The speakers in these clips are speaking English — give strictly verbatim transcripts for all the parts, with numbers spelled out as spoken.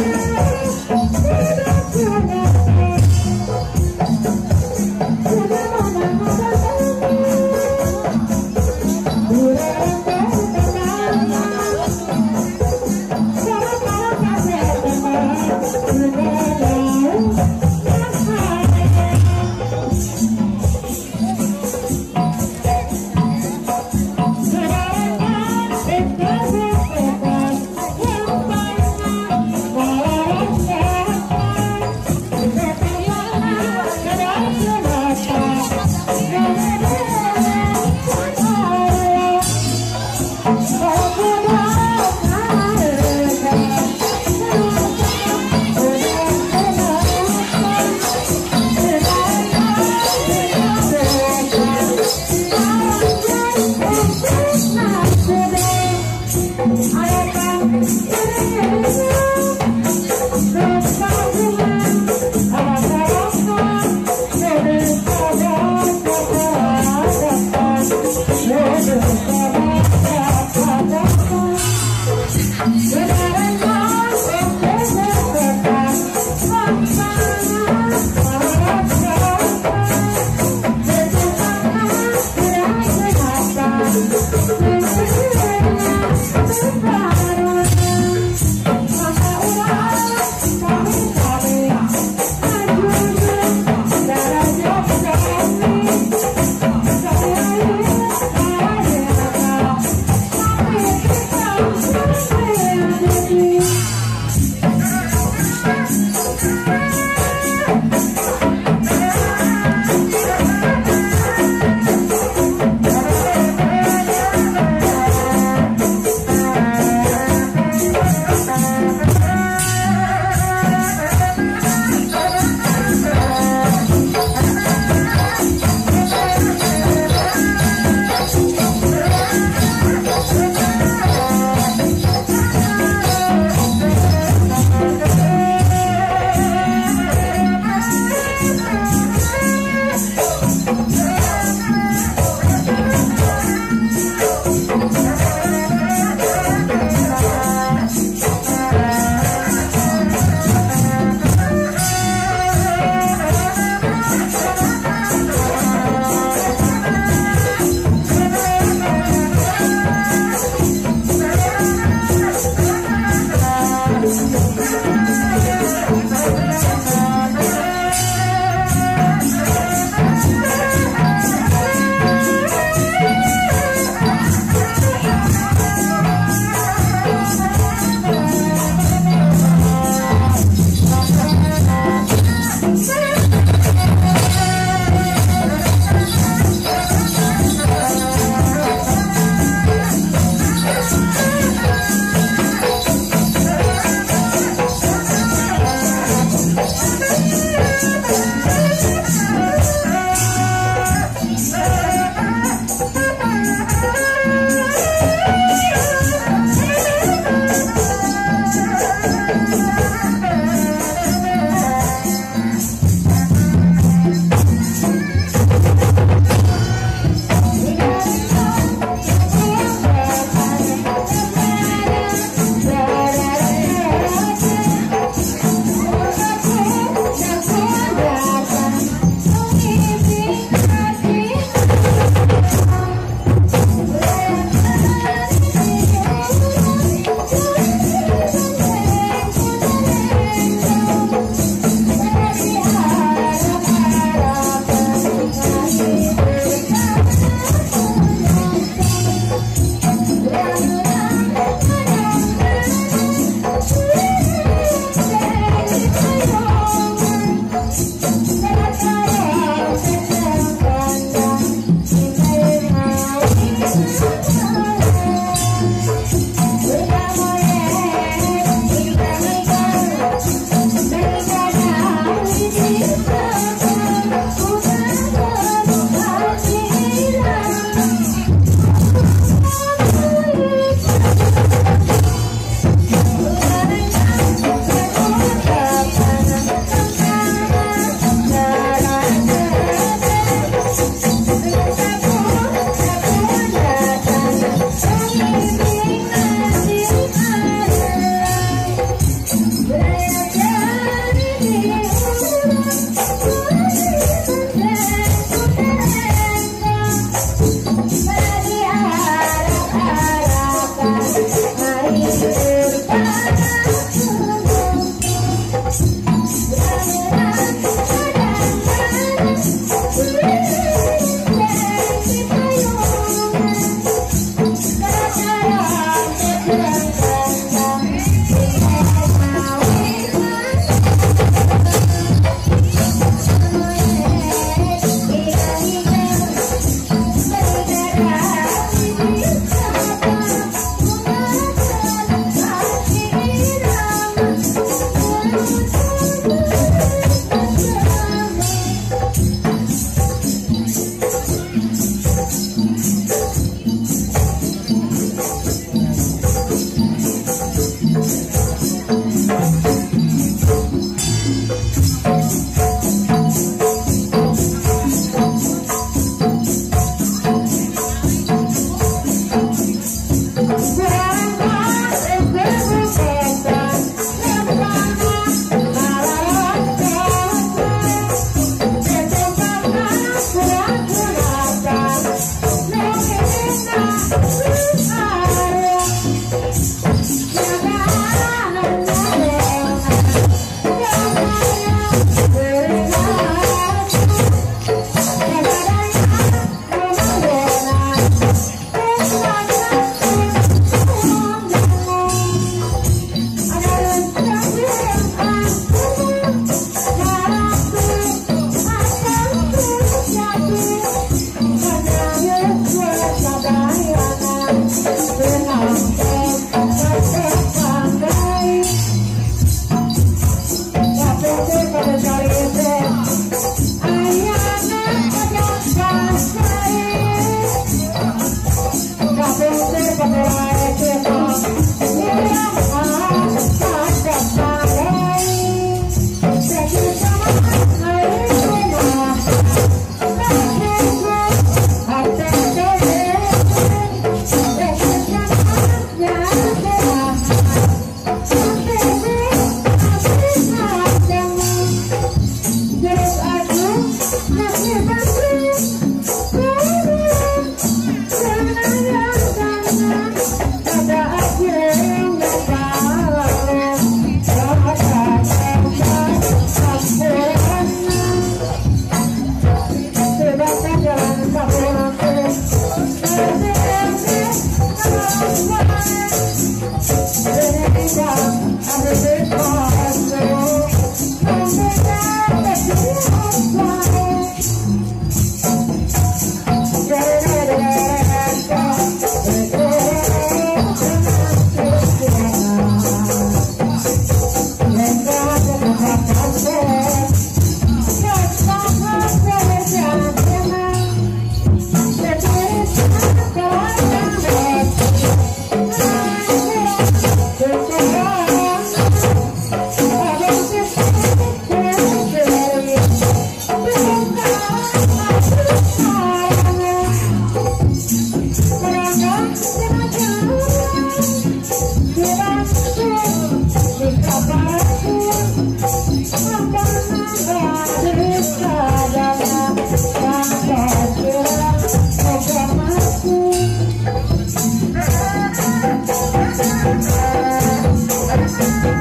Bye.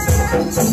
We'll be right back.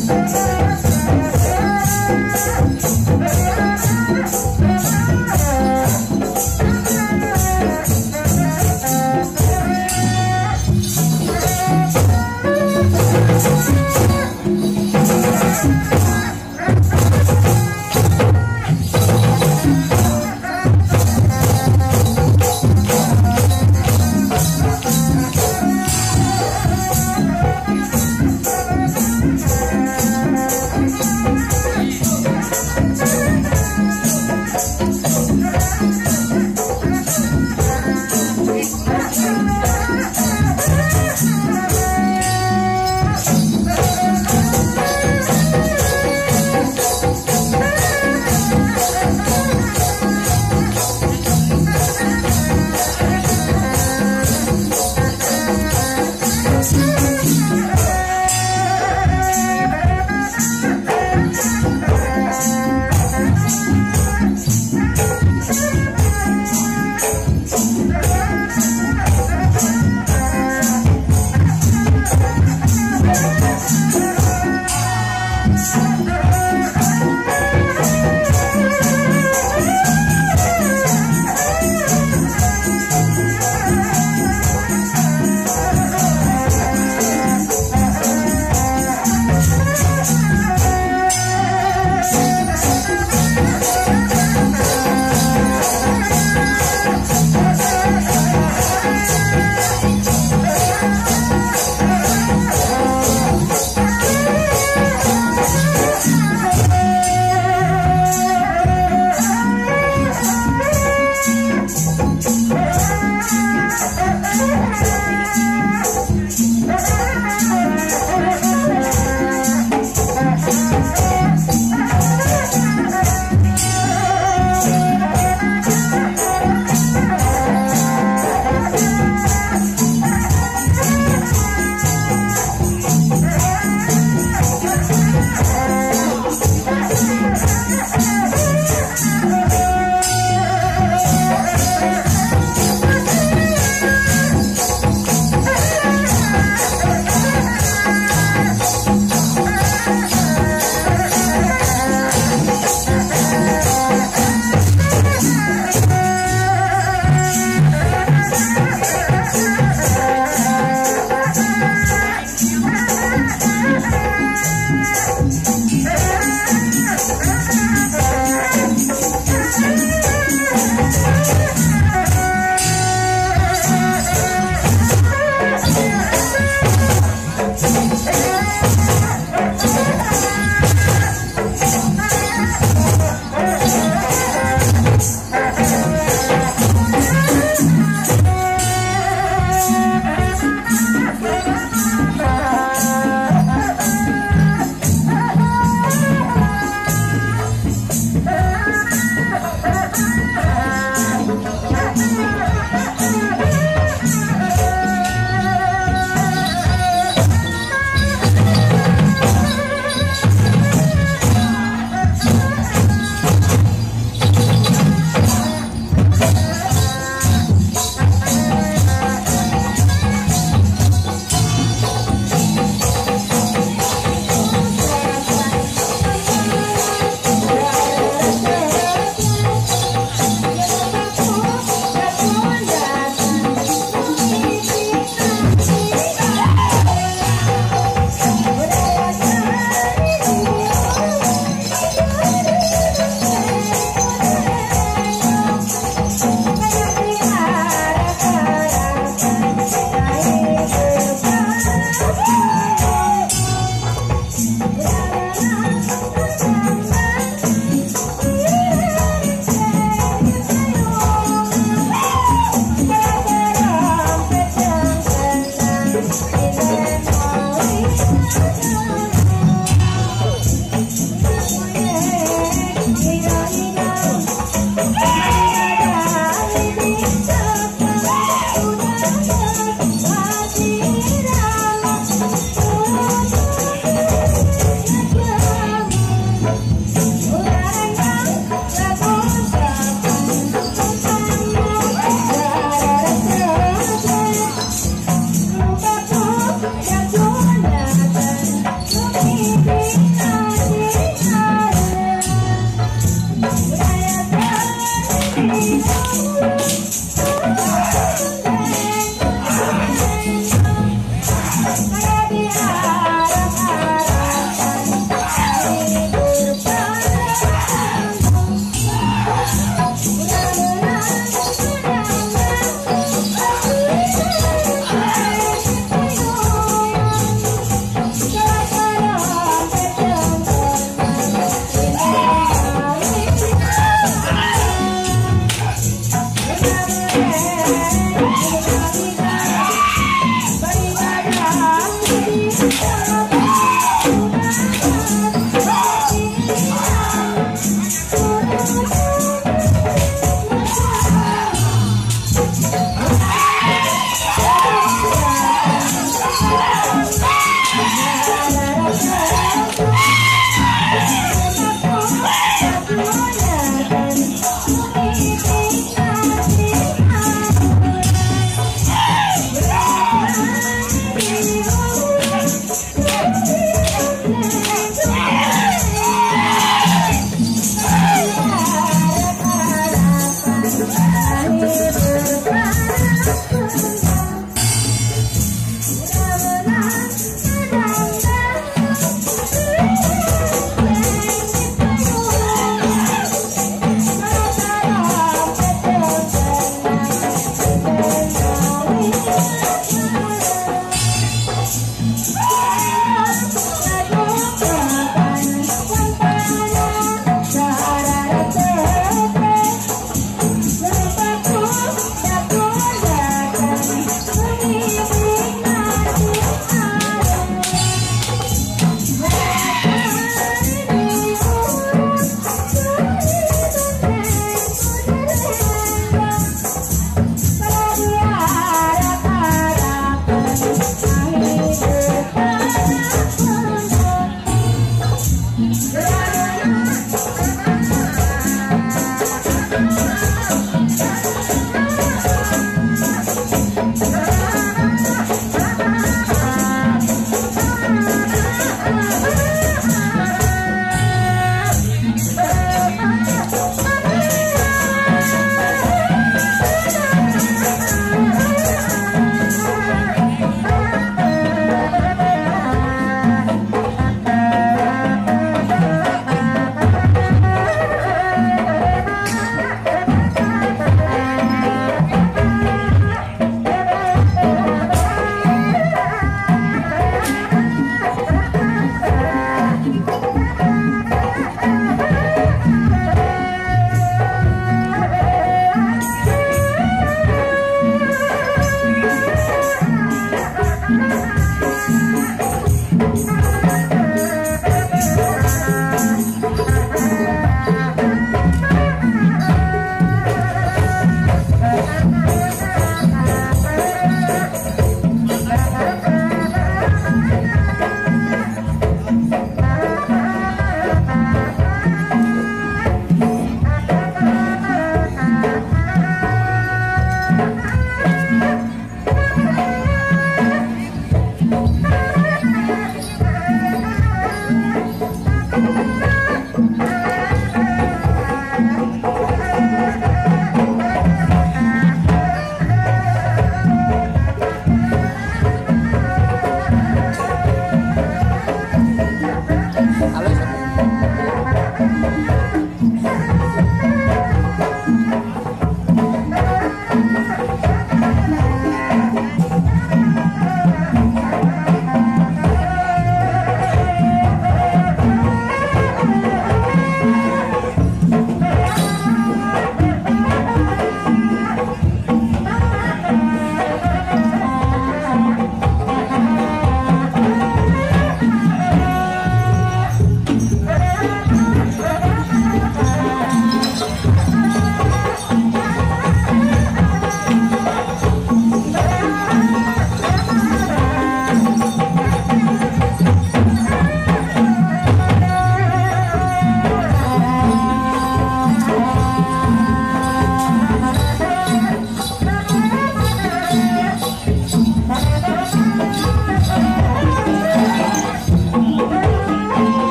Terima kasih.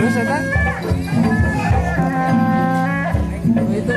halus ya kan? Itu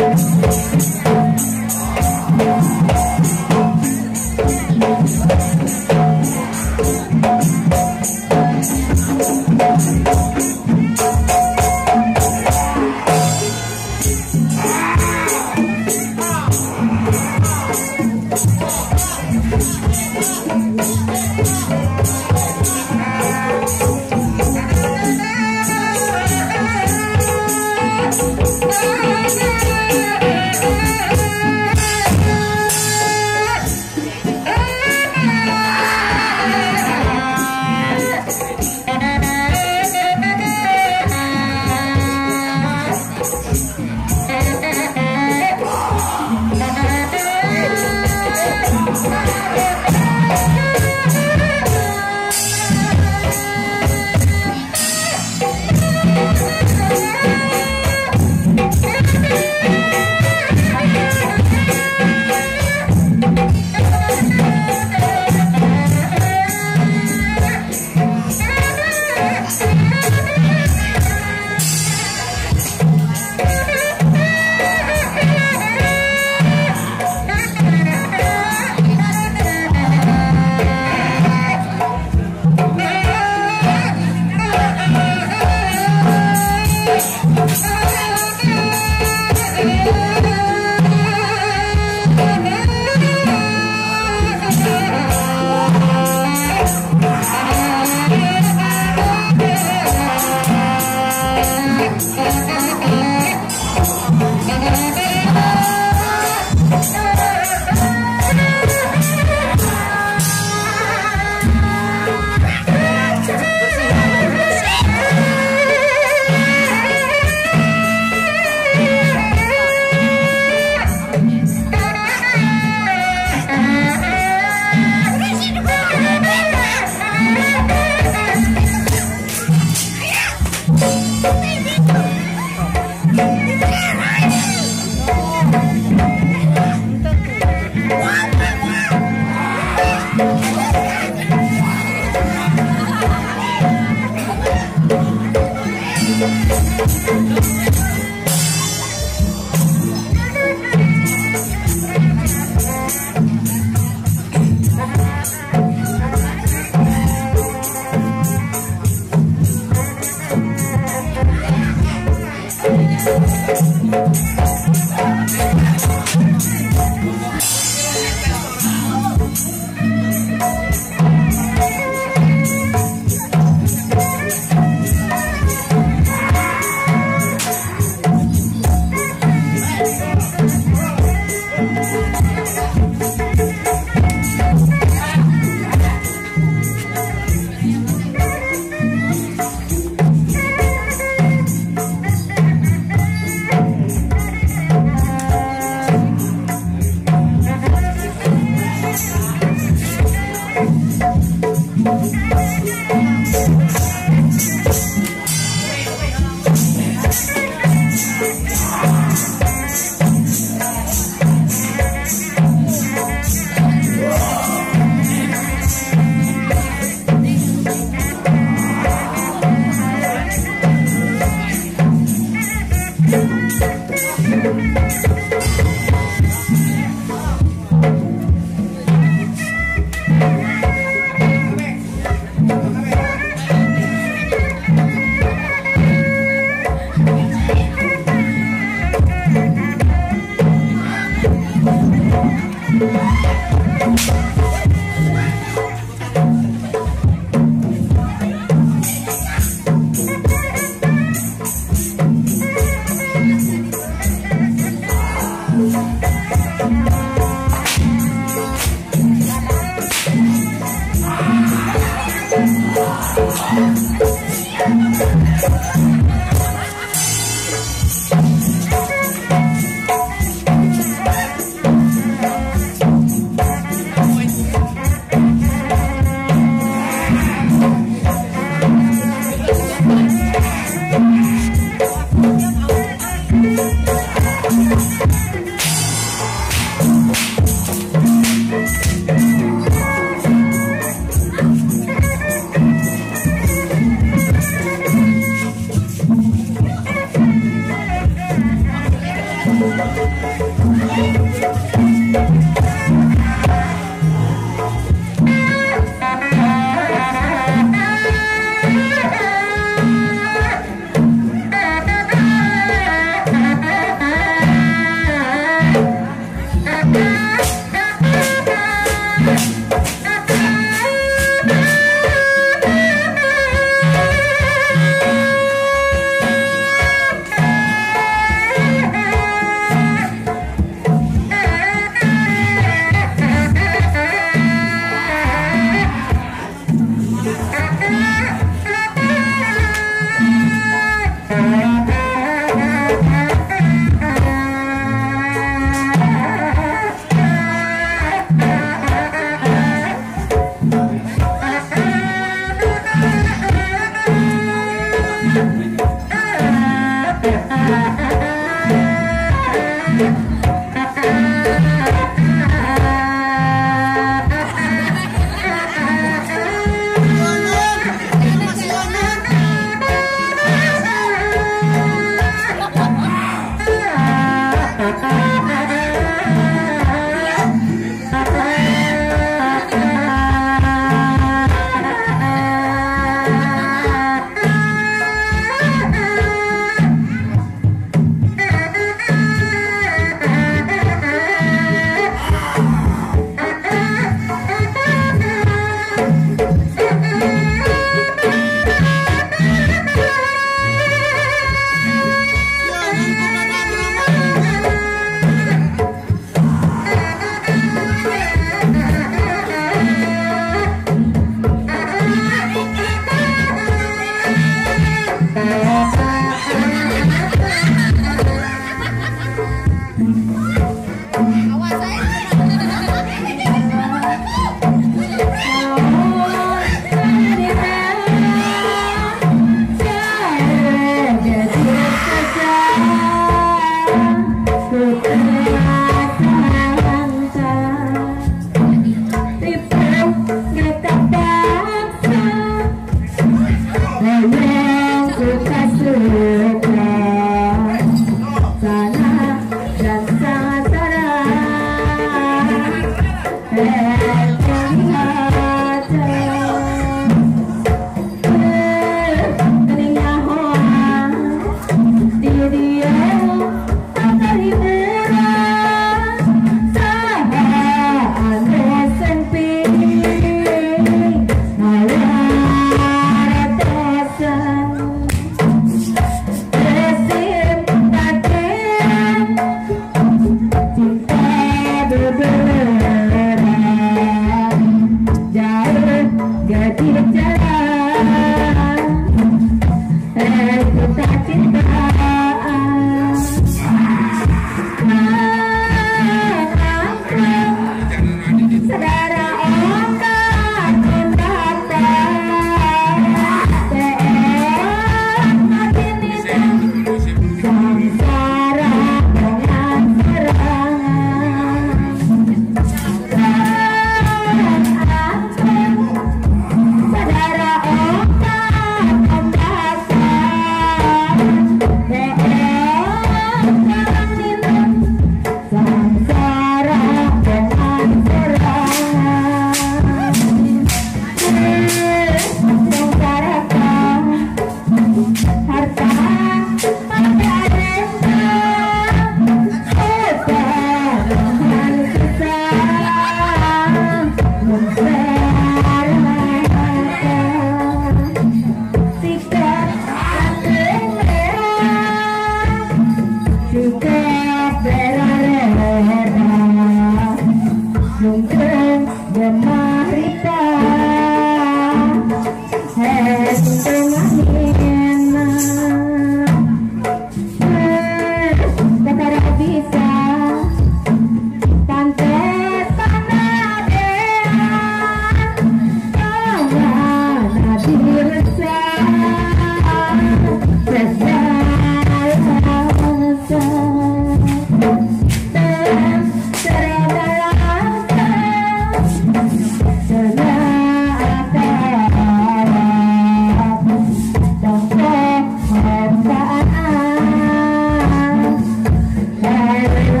Hey,